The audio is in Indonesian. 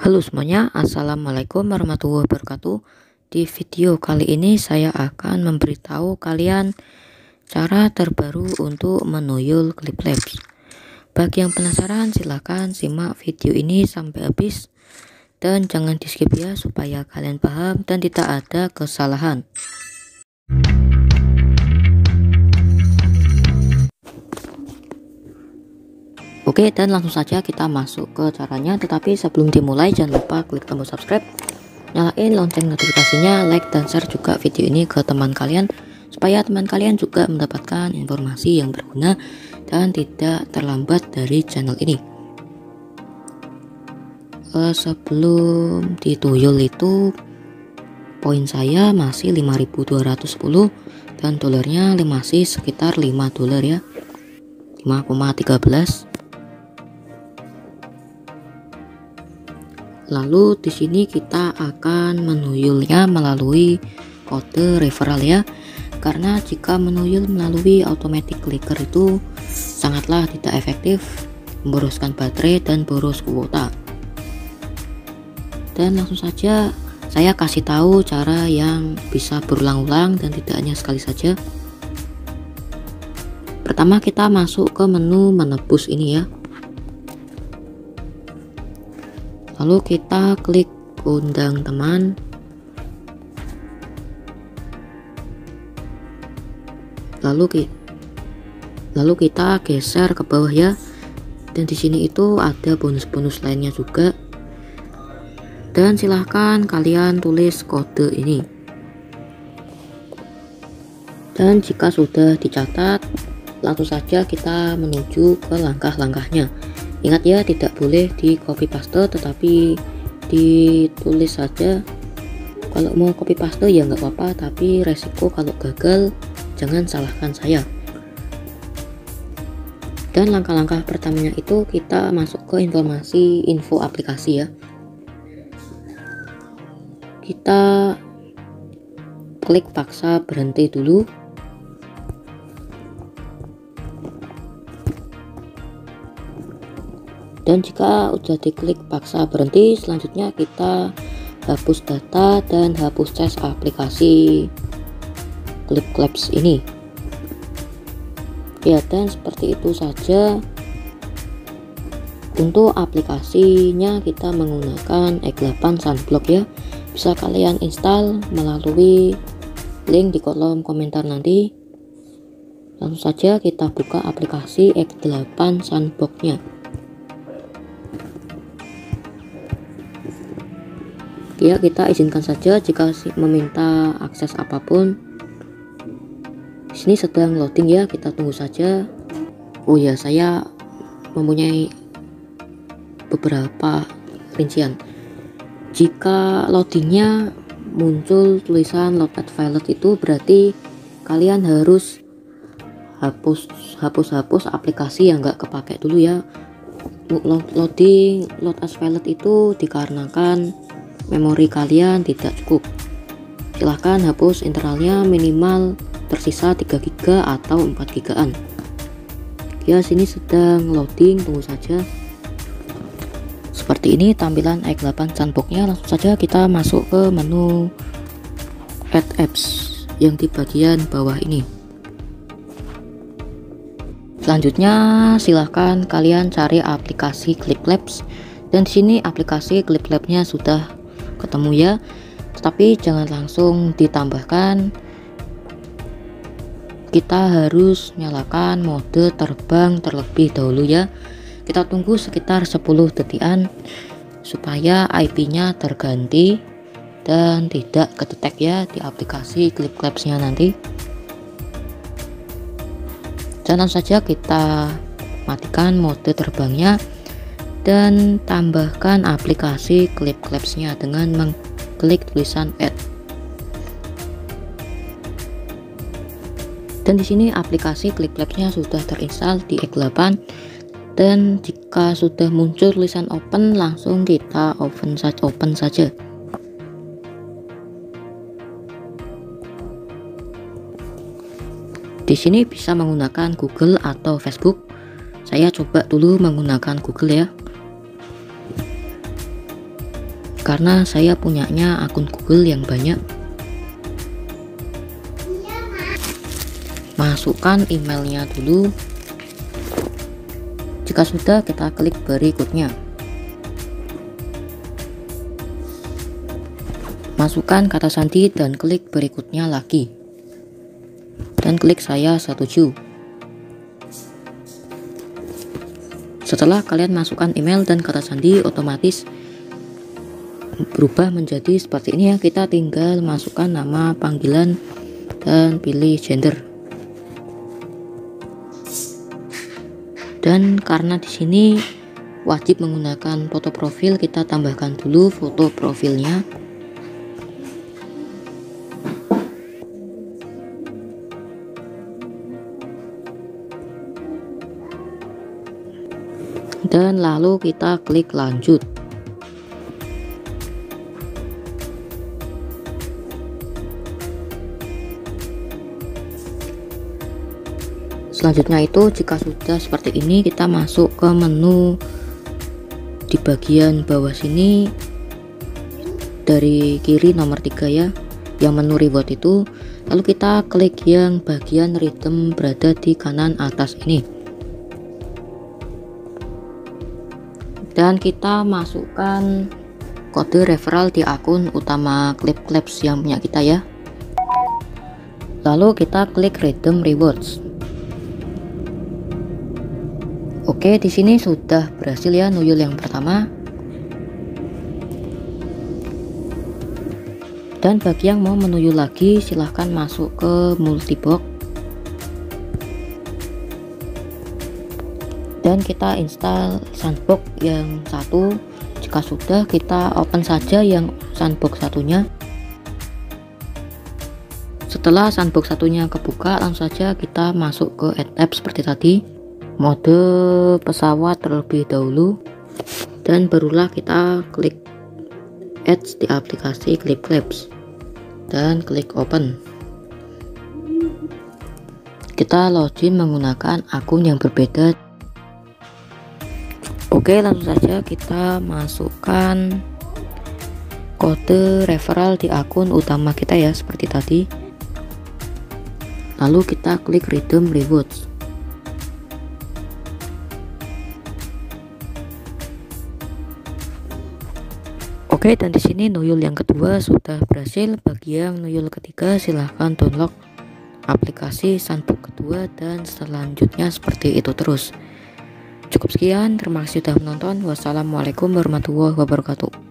Halo semuanya, assalamualaikum warahmatullahi wabarakatuh. Di video kali ini saya akan memberitahu kalian cara terbaru untuk menuyul ClipClaps. Bagi yang penasaran silahkan simak video ini sampai habis dan jangan di skip ya, supaya kalian paham dan tidak ada kesalahan. Oke, dan langsung saja kita masuk ke caranya. Tetapi sebelum dimulai jangan lupa klik tombol subscribe, nyalain lonceng notifikasinya, like dan share juga video ini ke teman kalian supaya teman kalian juga mendapatkan informasi yang berguna dan tidak terlambat dari channel ini. Sebelum dituyul itu poin saya masih 5.210 dan dolarnya masih sekitar 5 dolar ya, 5,13. Lalu di sini kita akan menuyulnya melalui kode referral ya, karena jika menuyul melalui automatic clicker itu sangatlah tidak efektif, memboroskan baterai dan boros kuota. Dan langsung saja saya kasih tahu cara yang bisa berulang-ulang dan tidak hanya sekali saja. Pertama kita masuk ke menu menebus ini ya, lalu kita klik undang teman, lalu kita geser ke bawah ya, dan di sini itu ada bonus-bonus lainnya juga. Dan silahkan kalian tulis kode ini, dan jika sudah dicatat langsung saja kita menuju ke langkah-langkahnya. Ingat ya, tidak boleh di copy paste, tetapi ditulis saja. Kalau mau copy paste ya nggak apa-apa, tapi resiko kalau gagal jangan salahkan saya. Dan langkah-langkah pertamanya itu kita masuk ke informasi info aplikasi ya. Kita klik paksa berhenti dulu. Dan jika sudah diklik paksa berhenti, selanjutnya kita hapus data dan hapus cache aplikasi ClipClaps ini ya. Dan seperti itu saja untuk aplikasinya, kita menggunakan X8 Sandbox ya. Bisa kalian install melalui link di kolom komentar nanti. Langsung saja kita buka aplikasi X8 Sandbox-nya. Ya, kita izinkan saja jika meminta akses apapun. Di sini sedang loading ya, kita tunggu saja. Oh ya, saya mempunyai beberapa rincian. Jika loadingnya muncul tulisan load at violet, itu berarti kalian harus hapus aplikasi yang nggak kepake dulu ya. Loading load at violet itu dikarenakan memori kalian tidak cukup. Silahkan hapus internalnya, minimal tersisa 3 GB atau 4 GB-an. Ya, sini sedang loading, tunggu saja. Seperti ini tampilan X8 Sandbox-nya. Langsung saja kita masuk ke menu Add Apps yang di bagian bawah ini. Selanjutnya silahkan kalian cari aplikasi ClipClaps, dan di sini aplikasi ClipClaps-nya sudah ketemu ya, tetapi jangan langsung ditambahkan. Kita harus nyalakan mode terbang terlebih dahulu ya. Kita tunggu sekitar 10 detikan supaya IP-nya terganti dan tidak kedetek ya di aplikasi ClipClaps-nya nanti. Dan langsung saja kita matikan mode terbangnya dan tambahkan aplikasi ClipClaps-nya dengan mengklik tulisan add. Dan di sini aplikasi ClipClaps-nya sudah terinstall di X8. Dan jika sudah muncul tulisan open, langsung kita open saja. Di sini bisa menggunakan Google atau Facebook. Saya coba dulu menggunakan Google ya. karena saya punyanya akun Google yang banyak. Masukkan emailnya dulu. Jika sudah, kita klik berikutnya. Masukkan kata sandi dan klik berikutnya lagi, dan klik saya setuju. Setelah kalian masukkan email dan kata sandi, otomatis berubah menjadi seperti ini ya. Kita tinggal masukkan nama panggilan dan pilih gender. Dan karena di sini wajib menggunakan foto profil, kita tambahkan dulu foto profilnya. Dan lalu kita klik lanjut. Selanjutnya itu, jika sudah seperti ini, kita masuk ke menu di bagian bawah sini dari kiri nomor 3 ya, yang menu reward itu. Lalu kita klik yang bagian rhythm berada di kanan atas ini. Dan kita masukkan kode referral di akun utama ClipClaps yang punya kita ya. Lalu kita klik Redeem Rewards. Oke, di sini sudah berhasil ya nuyul yang pertama. Dan bagi yang mau menuyul lagi, silahkan masuk ke Multibox. Dan kita install sandbox yang satu. Jika sudah, kita open saja yang sandbox satunya. Setelah sandbox satunya kebuka, langsung saja kita masuk ke add app seperti tadi, mode pesawat terlebih dahulu, dan barulah kita klik ads di aplikasi ClipClaps dan klik open. Kita login menggunakan akun yang berbeda. Oke, langsung saja kita masukkan kode referral di akun utama kita ya, seperti tadi. Lalu kita klik redeem rewards. Oke, dan di sini nuyul yang kedua sudah berhasil. Bagi yang nuyul ketiga, silahkan download aplikasi sandbox kedua dan selanjutnya seperti itu terus. Cukup sekian, terima kasih sudah menonton. Wassalamualaikum warahmatullahi wabarakatuh.